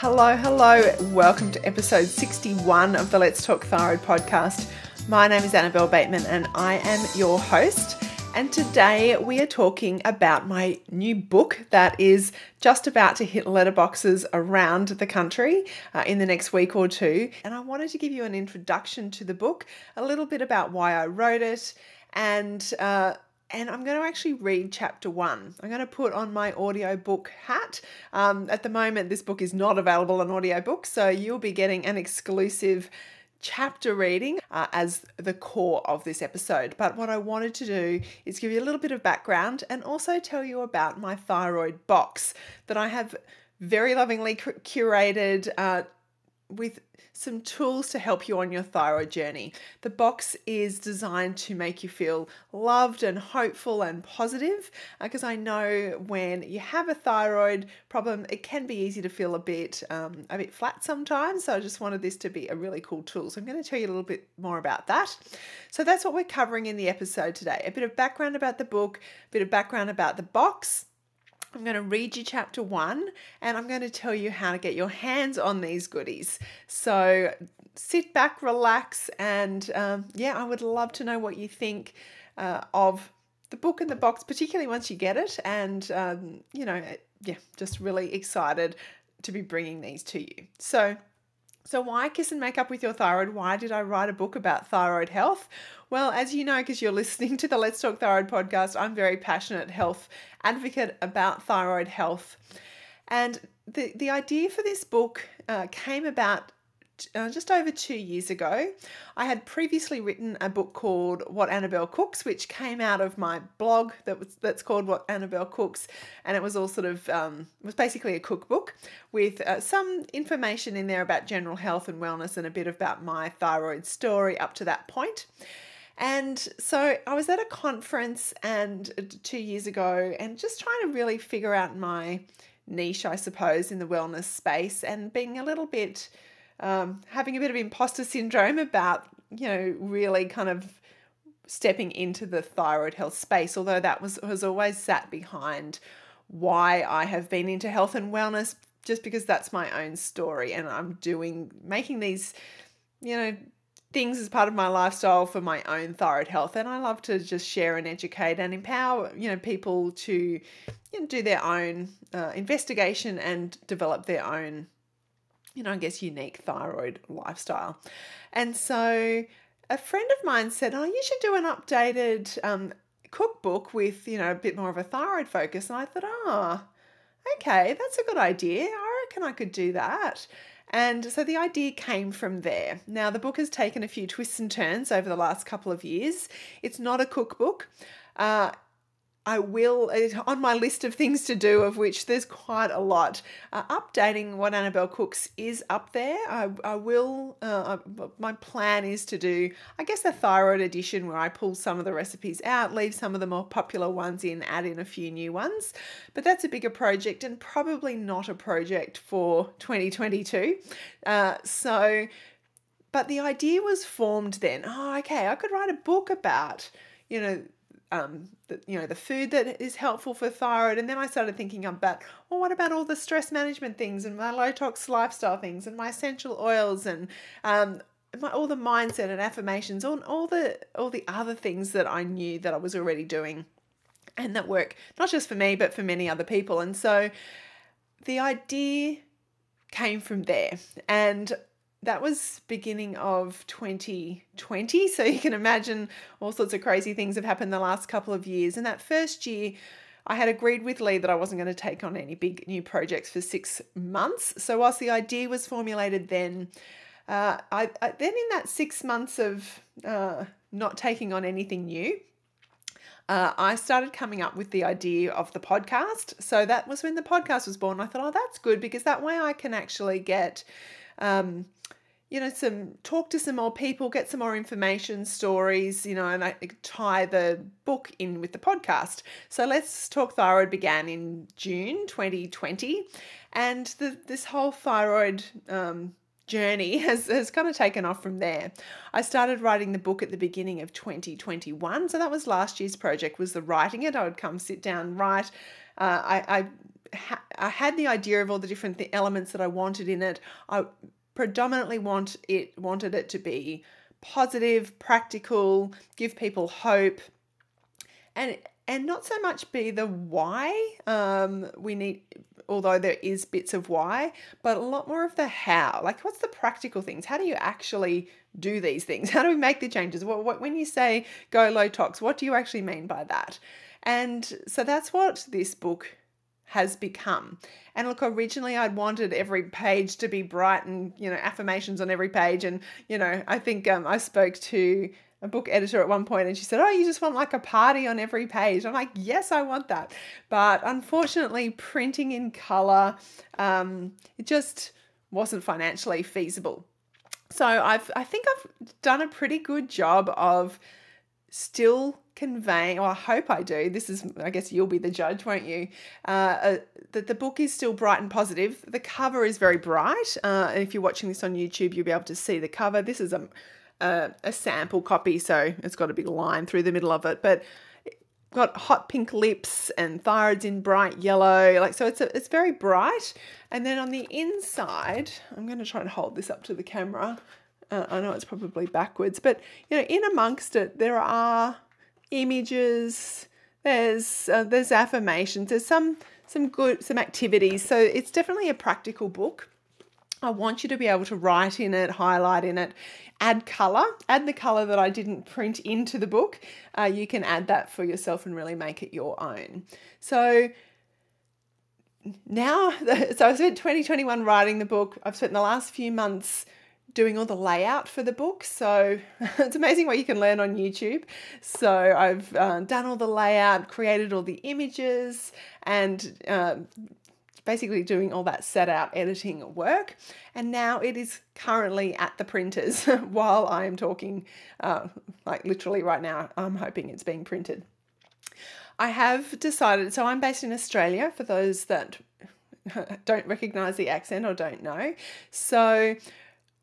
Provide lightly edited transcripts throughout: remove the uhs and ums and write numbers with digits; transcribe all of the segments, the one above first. Hello, welcome to episode 61 of the Let's Talk Thyroid podcast. My name is Annabel Bateman and I am your host, and today we are talking about my new book that is just about to hit letterboxes around the country in the next week or two. And I wanted to give you an introduction to the book, a little bit about why I wrote it, and I'm going to actually read chapter one. I'm going to put on my audiobook hat. At the moment, this book is not available on audiobook, so you'll be getting an exclusive chapter reading as the core of this episode. But what I wanted to do is give you a little bit of background and also tell you about my thyroid box that I have very lovingly curated with some tools to help you on your thyroid journey. The box is designed to make you feel loved and hopeful and positive, because I know when you have a thyroid problem, it can be easy to feel a bit flat sometimes. So I just wanted this to be a really cool tool. So I'm going to tell you a little bit more about that. So that's what we're covering in the episode today. A bit of background about the book, a bit of background about the box. I'm going to read you chapter one, and I'm going to tell you how to get your hands on these goodies. So sit back, relax, and yeah, I would love to know what you think of the book and the box, particularly once you get it. And, you know, yeah, just really excited to be bringing these to you. So why Kiss and Make Up With Your Thyroid? Why did I write a book about thyroid health? Well, as you know, because you're listening to the Let's Talk Thyroid podcast, I'm very passionate health advocate about thyroid health. And the idea for this book came about just over 2 years ago. I had previously written a book called What Annabel Cooks, which came out of my blog that's called What Annabel Cooks, and it was all sort of was basically a cookbook with some information in there about general health and wellness and a bit about my thyroid story up to that point. And so I was at a conference and 2 years ago, and just trying to really figure out my niche, I suppose, in the wellness space, and being a little bit having a bit of imposter syndrome about, you know, really kind of stepping into the thyroid health space, although that has always sat behind why I have been into health and wellness, just because that's my own story, and I'm making these, you know, things as part of my lifestyle for my own thyroid health. And I love to just share and educate and empower, you know, people to, you know, do their own investigation and develop their own, you know, I guess, unique thyroid lifestyle. And so a friend of mine said, oh, you should do an updated cookbook with, you know, a bit more of a thyroid focus. And I thought, oh, okay, that's a good idea. I reckon I could do that. And so the idea came from there. Now, the book has taken a few twists and turns over the last couple of years. It's not a cookbook. On my list of things to do, of which there's quite a lot, updating What Annabel Cooks is up there. My plan is to do, I guess, a thyroid edition where I pull some of the recipes out, leave some of the more popular ones in, add in a few new ones. But that's a bigger project and probably not a project for 2022. But the idea was formed then. Oh, okay, I could write a book about, you know, the food that is helpful for thyroid. And then I started thinking about, well, what about all the stress management things and my low tox lifestyle things and my essential oils and all the mindset and affirmations, all the other things that I knew that I was already doing and that work not just for me but for many other people. And so the idea came from there, and that was beginning of 2020. So you can imagine all sorts of crazy things have happened the last couple of years. And that first year, I had agreed with Lee that I wasn't going to take on any big new projects for 6 months. So whilst the idea was formulated then, then in that 6 months of not taking on anything new, I started coming up with the idea of the podcast. So that was when the podcast was born. I thought, oh, that's good, because that way I can actually get you know, talk to some more people, get some more information, stories, you know, and I tie the book in with the podcast. So Let's Talk Thyroid began in June 2020, and this whole thyroid journey has kind of taken off from there. I started writing the book at the beginning of 2021, so that was last year's project, was the writing it. I would come sit down, write. I I had the idea of all the different elements that I wanted in it. I predominantly wanted it to be positive, practical, give people hope, and not so much be the why we need, although there is bits of why, but a lot more of the how. Like, what's the practical things? How do you actually do these things? How do we make the changes? What when you say go low tox, what do you actually mean by that? And so that's what this book has become. And look, originally I'd wanted every page to be bright and, you know, affirmations on every page. And, you know, I think I spoke to a book editor at one point, and she said, "Oh, you just want like a party on every page." I'm like, yes, I want that. But unfortunately, printing in color, it just wasn't financially feasible. So I think I've done a pretty good job of still conveying, or I hope I do. This is, I guess you'll be the judge, won't you? That the book is still bright and positive. The cover is very bright. And if you're watching this on YouTube, you'll be able to see the cover. This is a sample copy, so it's got a big line through the middle of it, but it got hot pink lips and thyroids in bright yellow, like, so it's very bright. And then on the inside, I'm going to try and hold this up to the camera. I know it's probably backwards, but you know, in amongst it there are images, there's affirmations, there's some activities. So it's definitely a practical book. I want you to be able to write in it, highlight in it, add colour, add the colour that I didn't print into the book. You can add that for yourself and really make it your own. So now, so I spent 2021 writing the book. I've spent the last few months doing all the layout for the book. So it's amazing what you can learn on YouTube. So I've done all the layout, created all the images, and basically doing all that set out editing work. And now it is currently at the printers while I am talking, like literally right now, I'm hoping it's being printed. I have decided, so I'm based in Australia for those that don't recognize the accent or don't know. So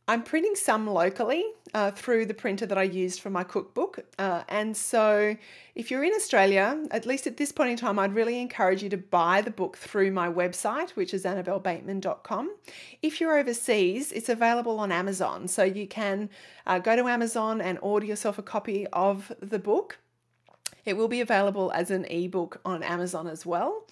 I'm printing some locally through the printer that I used for my cookbook. And so if you're in Australia, at least at this point in time, I'd really encourage you to buy the book through my website, which is annabelbateman.com. If you're overseas, it's available on Amazon. So you can go to Amazon and order yourself a copy of the book. It will be available as an ebook on Amazon as well.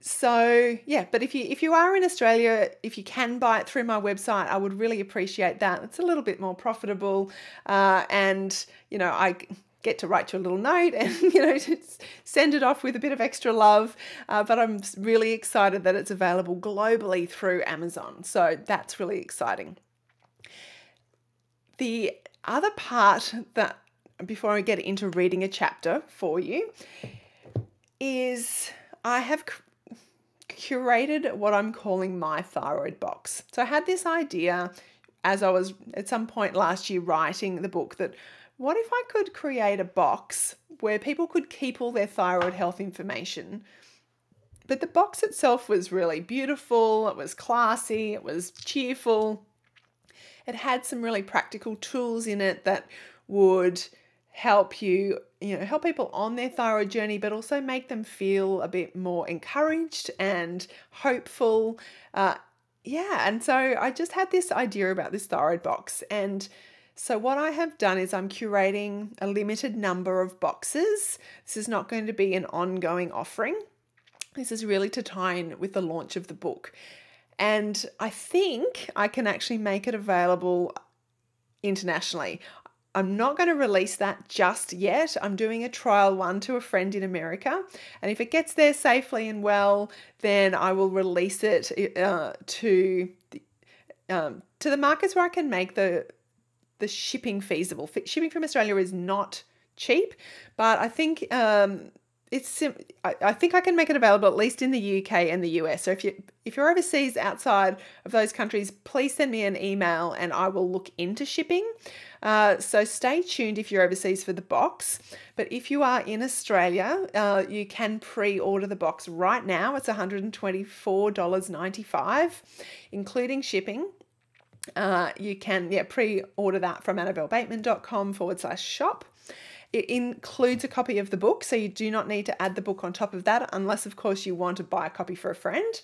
So yeah, but if you are in Australia, if you can buy it through my website, I would really appreciate that. It's a little bit more profitable, and you know, I get to write you a little note and, you know, send it off with a bit of extra love. But I'm really excited that it's available globally through Amazon. So that's really exciting. The other part that, before I get into reading a chapter for you, is I have curated what I'm calling my thyroid box. So I had this idea as I was at some point last year writing the book that what if I could create a box where people could keep all their thyroid health information, but the box itself was really beautiful, it was classy, it was cheerful, it had some really practical tools in it that would help you, you know, help people on their thyroid journey, but also make them feel a bit more encouraged and hopeful. Yeah, and so I just had this idea about this thyroid box. And so what I have done is I'm curating a limited number of boxes. This is not going to be an ongoing offering. This is really to tie in with the launch of the book. And I think I can actually make it available internationally. I'm not going to release that just yet. I'm doing a trial one to a friend in America. And if it gets there safely and well, then I will release it to the markets where I can make the shipping feasible. Shipping from Australia is not cheap, but I think I think I can make it available at least in the UK and the US. So if you're overseas outside of those countries, please send me an email and I will look into shipping. So stay tuned if you're overseas for the box. But if you are in Australia, you can pre-order the box right now. It's $124.95, including shipping. You can pre-order that from annabelbateman.com/shop. It includes a copy of the book, so you do not need to add the book on top of that, unless of course you want to buy a copy for a friend.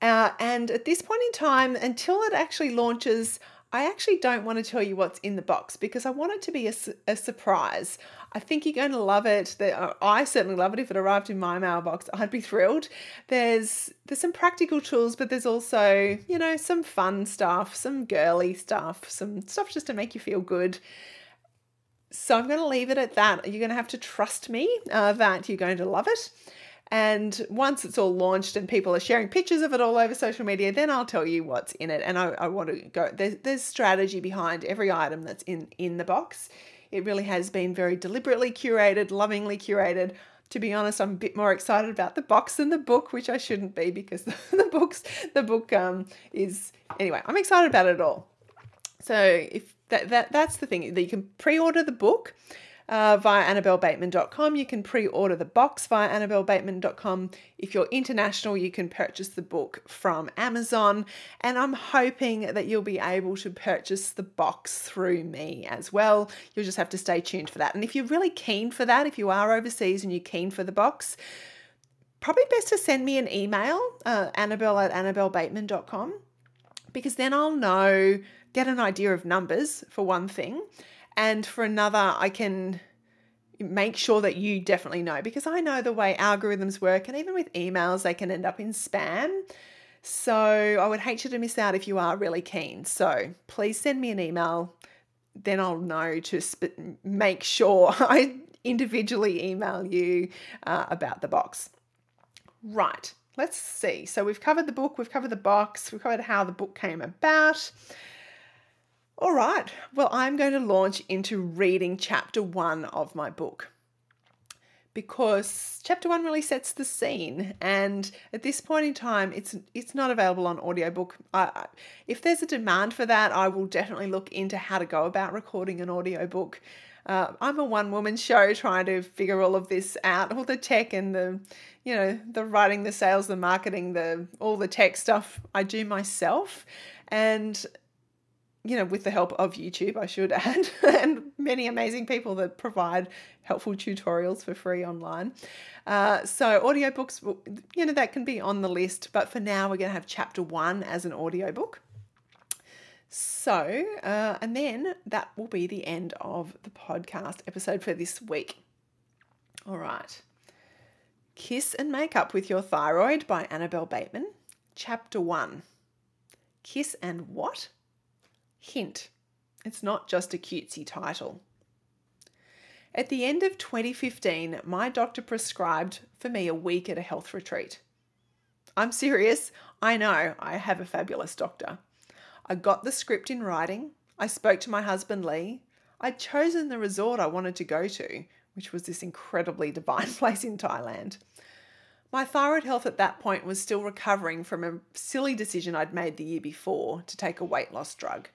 And at this point in time, until it actually launches, I actually don't want to tell you what's in the box because I want it to be a surprise. I think you're going to love it. I certainly love it. If it arrived in my mailbox, I'd be thrilled. There's some practical tools, but there's also, you know, some fun stuff, some girly stuff, some stuff just to make you feel good. So I'm going to leave it at that. You're going to have to trust me that you're going to love it. And once it's all launched and people are sharing pictures of it all over social media, then I'll tell you what's in it. And I want to go, there's strategy behind every item that's in the box. It really has been very deliberately curated, lovingly curated. To be honest, I'm a bit more excited about the box than the book, which I shouldn't be because the book, anyway, I'm excited about it all. So if that's the thing, that you can pre-order the book via annabelbateman.com. You can pre-order the box via annabelbateman.com. If you're international, you can purchase the book from Amazon. And I'm hoping that you'll be able to purchase the box through me as well. You'll just have to stay tuned for that. And if you're really keen for that, if you are overseas and you're keen for the box, probably best to send me an email, annabel@annabelbateman.com, because then I'll know, get an idea of numbers for one thing. And for another, I can make sure that you definitely know, because I know the way algorithms work, and even with emails, they can end up in spam. So I would hate you to miss out if you are really keen. So please send me an email. Then I'll know to make sure I individually email you about the box. Right, let's see. So we've covered the book, we've covered the box, we've covered how the book came about. All right, well, I'm going to launch into reading chapter one of my book because chapter one really sets the scene. And at this point in time, it's not available on audiobook. If there's a demand for that, I will definitely look into how to go about recording an audiobook. I'm a one-woman show trying to figure all of this out, all the tech and the, you know, the writing, the sales, the marketing, all the tech stuff I do myself. And you know, with the help of YouTube, I should add, and many amazing people that provide helpful tutorials for free online. So audiobooks, you know, that can be on the list, but for now we're going to have chapter one as an audiobook. So, and then that will be the end of the podcast episode for this week. All right. Kiss and Make Up With Your Thyroid by Annabel Bateman. Chapter one. Kiss and what? Hint, it's not just a cutesy title. At the end of 2015, my doctor prescribed for me a week at a health retreat. I'm serious. I know, I have a fabulous doctor. I got the script in writing. I spoke to my husband, Lee. I'd chosen the resort I wanted to go to, which was this incredibly divine place in Thailand. My thyroid health at that point was still recovering from a silly decision I'd made the year before to take a weight loss drug.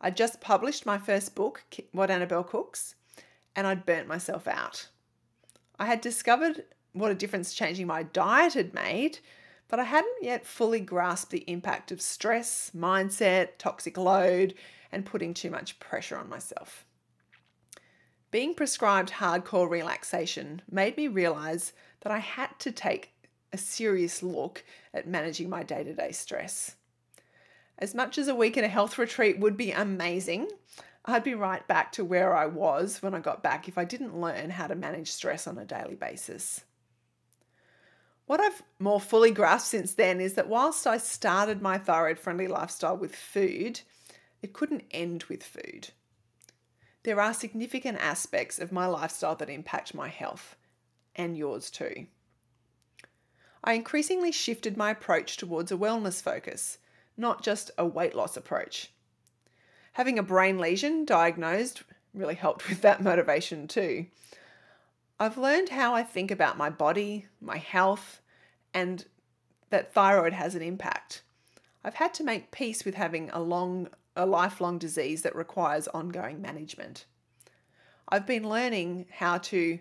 I'd just published my first book, What Annabel Cooks, and I'd burnt myself out. I had discovered what a difference changing my diet had made, but I hadn't yet fully grasped the impact of stress, mindset, toxic load, and putting too much pressure on myself. Being prescribed hardcore relaxation made me realise that I had to take a serious look at managing my day-to-day stress. As much as a week in a health retreat would be amazing, I'd be right back to where I was when I got back if I didn't learn how to manage stress on a daily basis. What I've more fully grasped since then is that whilst I started my thyroid-friendly lifestyle with food, it couldn't end with food. There are significant aspects of my lifestyle that impact my health, and yours too. I increasingly shifted my approach towards a wellness focus, not just a weight loss approach. Having a brain lesion diagnosed really helped with that motivation too. I've learned how I think about my body, my health, and that thyroid has an impact. I've had to make peace with having a lifelong disease that requires ongoing management. I've been learning how to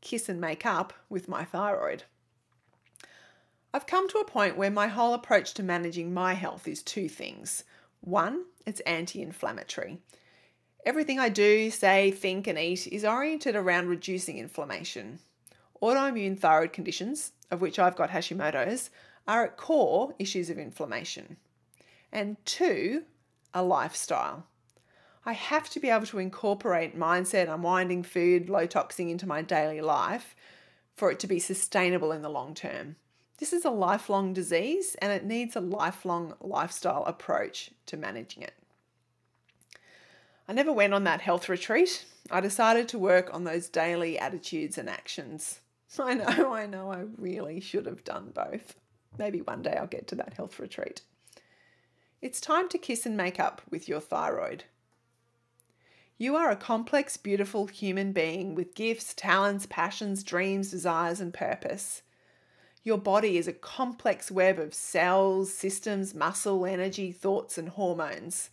kiss and make up with my thyroid. I've come to a point where my whole approach to managing my health is two things. One, it's anti-inflammatory. Everything I do, say, think, and eat is oriented around reducing inflammation. Autoimmune thyroid conditions, of which I've got Hashimoto's, are at core issues of inflammation. And two, a lifestyle. I have to be able to incorporate mindset, unwinding, food, low toxin into my daily life for it to be sustainable in the long term. This is a lifelong disease and it needs a lifelong lifestyle approach to managing it. I never went on that health retreat. I decided to work on those daily attitudes and actions. I know, I really should have done both. Maybe one day I'll get to that health retreat. It's time to kiss and make up with your thyroid. You are a complex, beautiful human being with gifts, talents, passions, dreams, desires, and purpose. Your body is a complex web of cells, systems, muscle, energy, thoughts, and hormones.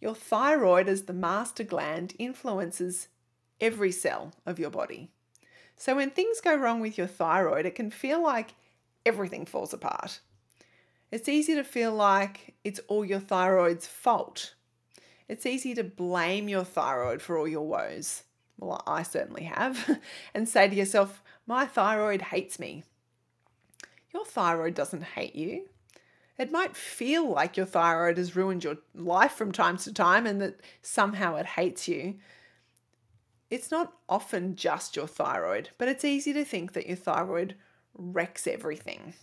Your thyroid, as the master gland, influences every cell of your body. So when things go wrong with your thyroid, it can feel like everything falls apart. It's easy to feel like it's all your thyroid's fault. It's easy to blame your thyroid for all your woes. Well, I certainly have. And say to yourself, my thyroid hates me. Your thyroid doesn't hate you. It might feel like your thyroid has ruined your life from time to time and that somehow it hates you. It's not often just your thyroid, but it's easy to think that your thyroid wrecks everything.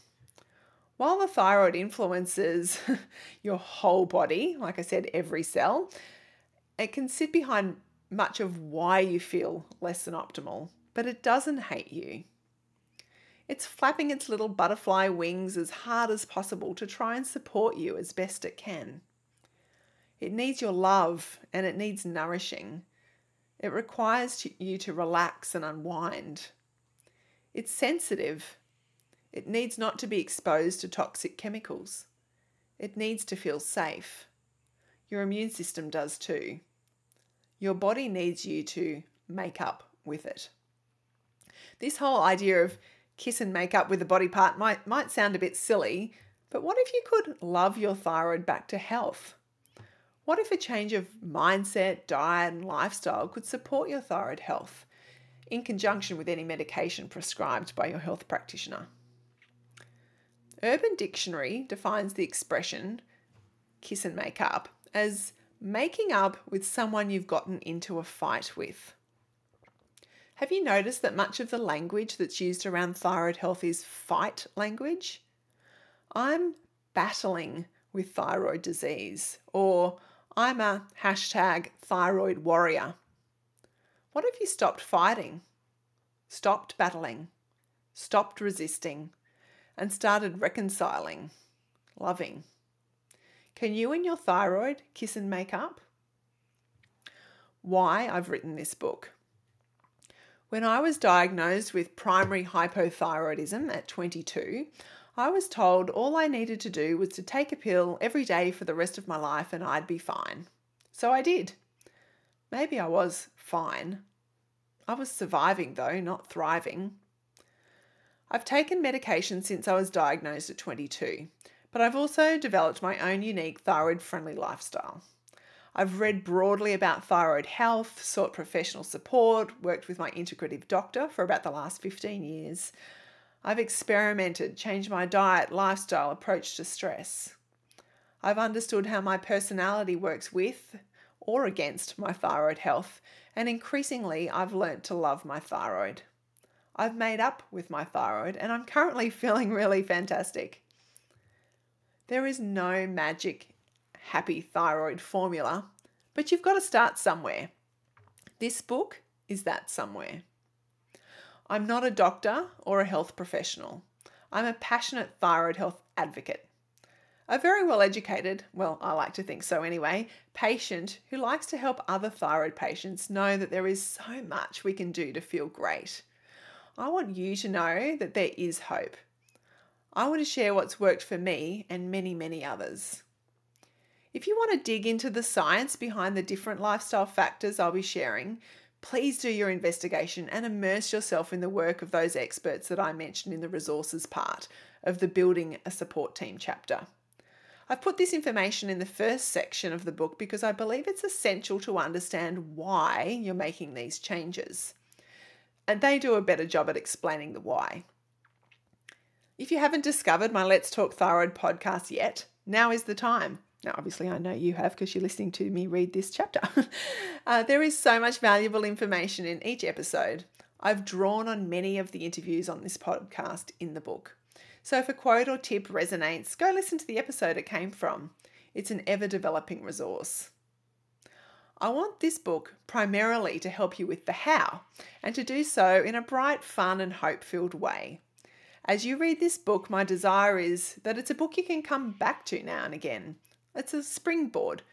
While the thyroid influences your whole body, like I said, every cell, it can sit behind much of why you feel less than optimal, but it doesn't hate you. It's flapping its little butterfly wings as hard as possible to try and support you as best it can. It needs your love and it needs nourishing. It requires you to relax and unwind. It's sensitive. It needs not to be exposed to toxic chemicals. It needs to feel safe. Your immune system does too. Your body needs you to make up with it. This whole idea of kiss and make up with a body part might sound a bit silly, but what if you could love your thyroid back to health? What if a change of mindset, diet, and lifestyle could support your thyroid health in conjunction with any medication prescribed by your health practitioner? Urban Dictionary defines the expression kiss and make up as making up with someone you've gotten into a fight with. Have you noticed that much of the language that's used around thyroid health is fight language? I'm battling with thyroid disease, or I'm a hashtag thyroid warrior. What if you stopped fighting, stopped battling, stopped resisting, and started reconciling, loving? Can you and your thyroid kiss and make up? Why I've written this book. When I was diagnosed with primary hypothyroidism at 22, I was told all I needed to do was to take a pill every day for the rest of my life and I'd be fine. So I did. Maybe I was fine. I was surviving though, not thriving. I've taken medication since I was diagnosed at 22, but I've also developed my own unique thyroid-friendly lifestyle. I've read broadly about thyroid health, sought professional support, worked with my integrative doctor for about the last 15 years. I've experimented, changed my diet, lifestyle, approach to stress. I've understood how my personality works with or against my thyroid health, and increasingly I've learnt to love my thyroid. I've made up with my thyroid and I'm currently feeling really fantastic. There is no magic happy thyroid formula, but you've got to start somewhere. This book is that somewhere. I'm not a doctor or a health professional. I'm a passionate thyroid health advocate. A very well educated, well, I like to think so anyway, patient who likes to help other thyroid patients know that there is so much we can do to feel great. I want you to know that there is hope. I want to share what's worked for me and many, many others. If you want to dig into the science behind the different lifestyle factors I'll be sharing, please do your investigation and immerse yourself in the work of those experts that I mentioned in the resources part of the Building a Support Team chapter. I've put this information in the first section of the book because I believe it's essential to understand why you're making these changes. And they do a better job at explaining the why. If you haven't discovered my Let's Talk Thyroid podcast yet, now is the time. Now, obviously, I know you have because you're listening to me read this chapter. There is so much valuable information in each episode. I've drawn on many of the interviews on this podcast in the book. So if a quote or tip resonates, go listen to the episode it came from. It's an ever-developing resource. I want this book primarily to help you with the how, and to do so in a bright, fun and hope-filled way. As you read this book, my desire is that it's a book you can come back to now and again. It's a springboard.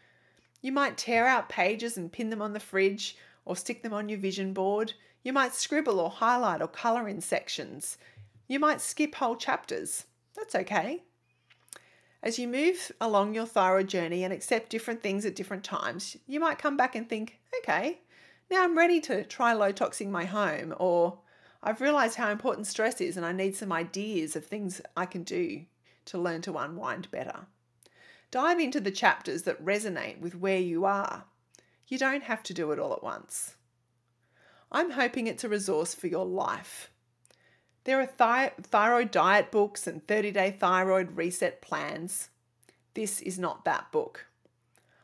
You might tear out pages and pin them on the fridge or stick them on your vision board. You might scribble or highlight or colour in sections. You might skip whole chapters. That's okay. As you move along your thyroid journey and accept different things at different times, you might come back and think, okay, now I'm ready to try low-toxing my home, or I've realised how important stress is and I need some ideas of things I can do to learn to unwind better. Dive into the chapters that resonate with where you are. You don't have to do it all at once. I'm hoping it's a resource for your life. There are thyroid diet books and 30-day thyroid reset plans. This is not that book.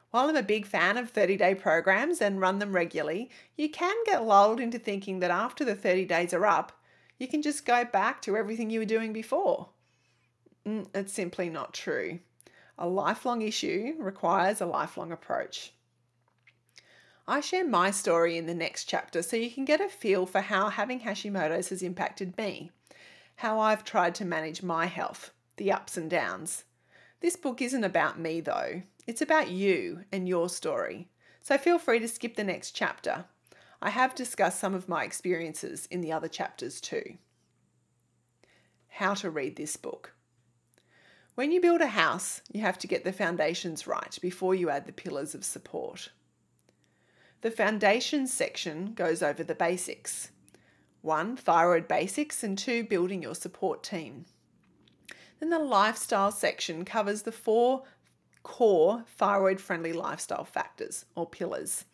While I'm a big fan of 30-day programs and run them regularly, you can get lulled into thinking that after the 30 days are up, you can just go back to everything you were doing before. It's simply not true. A lifelong issue requires a lifelong approach. I share my story in the next chapter so you can get a feel for how having Hashimoto's has impacted me, how I've tried to manage my health, the ups and downs. This book isn't about me though, it's about you and your story, so feel free to skip the next chapter. I have discussed some of my experiences in the other chapters too. How to read this book. When you build a house, you have to get the foundations right before you add the pillars of support. The foundations section goes over the basics. 1, thyroid basics, and 2, building your support team. Then the lifestyle section covers the 4 core thyroid-friendly lifestyle factors or pillars.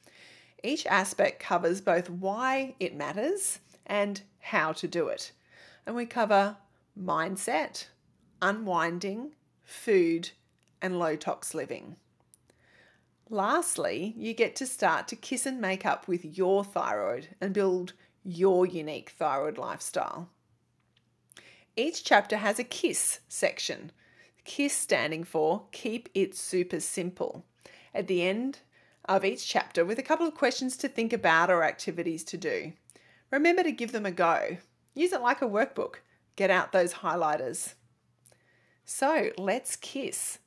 Each aspect covers both why it matters and how to do it. And we cover mindset, unwinding, food, and low-tox living. Lastly, you get to start to kiss and make up with your thyroid and build your unique thyroid lifestyle. Each chapter has a KISS section, KISS standing for Keep It Super Simple, at the end of each chapter with a couple of questions to think about or activities to do. Remember to give them a go. Use it like a workbook. Get out those highlighters. So let's kiss.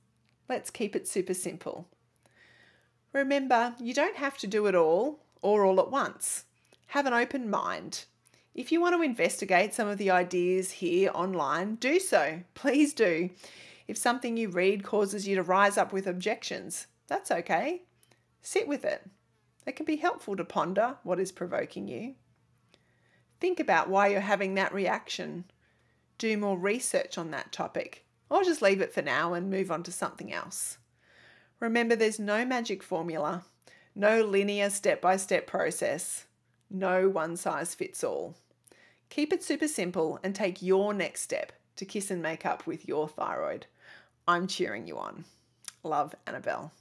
Let's keep it super simple. Remember, you don't have to do it all or all at once. Have an open mind. If you want to investigate some of the ideas here online, do so. Please do. If something you read causes you to rise up with objections, that's okay. Sit with it. It can be helpful to ponder what is provoking you. Think about why you're having that reaction. Do more research on that topic, or just leave it for now and move on to something else. Remember, there's no magic formula, no linear step-by-step process, no one-size-fits-all. Keep it super simple and take your next step to kiss and make up with your thyroid. I'm cheering you on. Love, Annabel.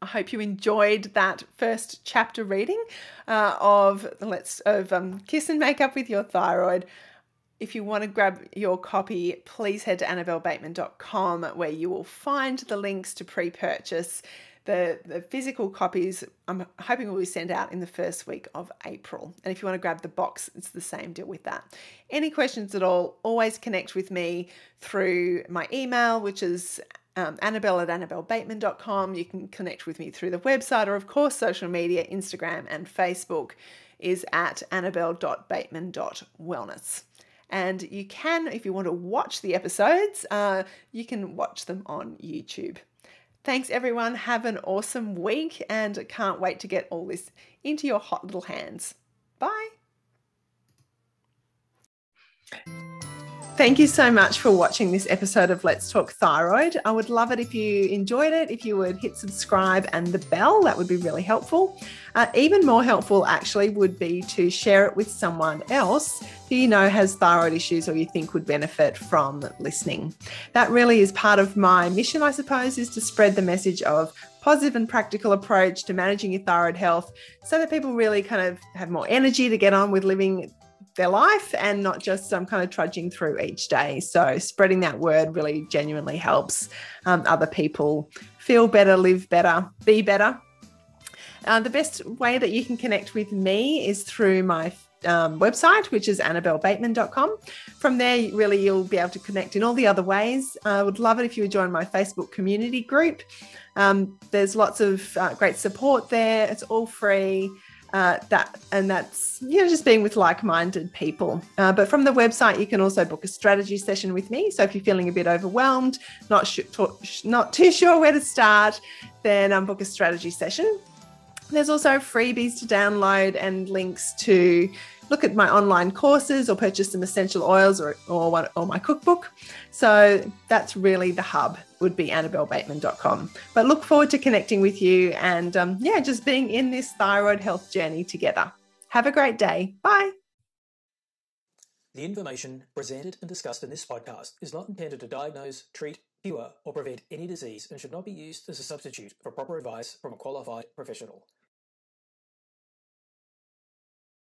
I hope you enjoyed that first chapter reading of Kiss and Make Up With Your Thyroid. If you want to grab your copy, please head to annabelbateman.com where you will find the links to pre-purchase. The physical copies I'm hoping will be sent out in the first week of April. And if you want to grab the box, it's the same deal with that. Any questions at all, always connect with me through my email, which is annabel@annabelbateman.com. You can connect with me through the website or, of course, social media. Instagram and Facebook is at annabel.bateman.wellness. And you can, if you want to watch the episodes, you can watch them on YouTube. Thanks, everyone. Have an awesome week and can't wait to get all this into your hot little hands. Bye. Thank you so much for watching this episode of Let's Talk Thyroid. I would love it if you enjoyed it, if you would hit subscribe and the bell. That would be really helpful. Even more helpful actually would be to share it with someone else who you know has thyroid issues or you think would benefit from listening. That really is part of my mission, I suppose, is to spread the message of positive and practical approach to managing your thyroid health so that people really kind of have more energy to get on with living their life and not just some kind of trudging through each day. So spreading that word really genuinely helps other people feel better, live better, be better. The best way that you can connect with me is through my website, which is annabelbateman.com. From there, really, you'll be able to connect in all the other ways. I would love it if you would join my Facebook community group. There's lots of great support there. It's all free. That's just being with like-minded people. But from the website, you can also book a strategy session with me. So if you're feeling a bit overwhelmed, not too sure where to start, then book a strategy session. There's also freebies to download and links to look at my online courses or purchase some essential oils or my cookbook. So that's really the hub, would be annabelbateman.com. But look forward to connecting with you and just being in this thyroid health journey together. Have a great day. Bye. The information presented and discussed in this podcast is not intended to diagnose, treat, cure, or prevent any disease and should not be used as a substitute for proper advice from a qualified professional.